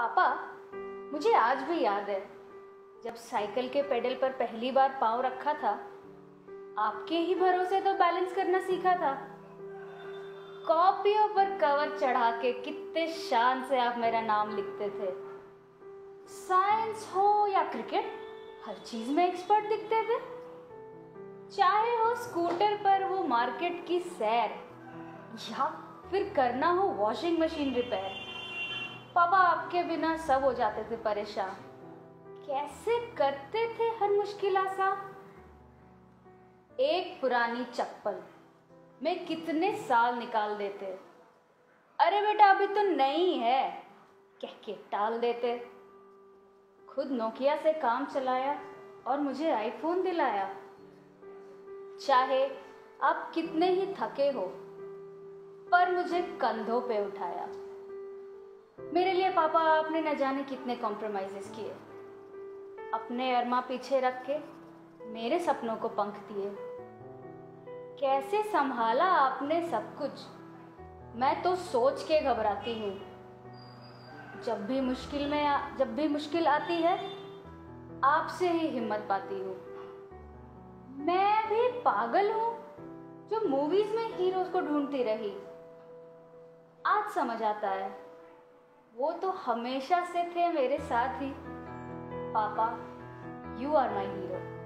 पापा, मुझे आज भी याद है जब साइकिल के पेडल पर पहली बार पाँव रखा था, आपके ही भरोसे तो बैलेंस करना सीखा था। कॉपियों पर कवर चढ़ा के कितने शान से आप मेरा नाम लिखते थे। साइंस हो या क्रिकेट, हर चीज में एक्सपर्ट दिखते थे। चाहे हो स्कूटर पर वो मार्केट की सैर या फिर करना हो वॉशिंग मशीन रिपेयर, पापा आपके बिना सब हो जाते थे परेशान। कैसे करते थे हर मुश्किल आसान। एक पुरानी चप्पल में कितने साल निकाल देते। अरे बेटा अभी तो नई है कह के टाल देते। खुद नोकिया से काम चलाया और मुझे आईफोन दिलाया। चाहे आप कितने ही थके हो पर मुझे कंधों पे उठाया। मेरे लिए पापा आपने न जाने कितने कॉम्प्रोमाइज़ेस किए। अपने अरमा पीछे रख के मेरे सपनों को पंख दिए। कैसे संभाला आपने सब कुछ, मैं तो सोच के घबराती हूँ। जब भी मुश्किल आती है आपसे ही हिम्मत पाती हूँ। मैं भी पागल हूँ जो मूवीज में हीरोज को ढूंढती रही। आज समझ आता है वो तो हमेशा से थे मेरे साथ ही। पापा, यू आर माई हीरो।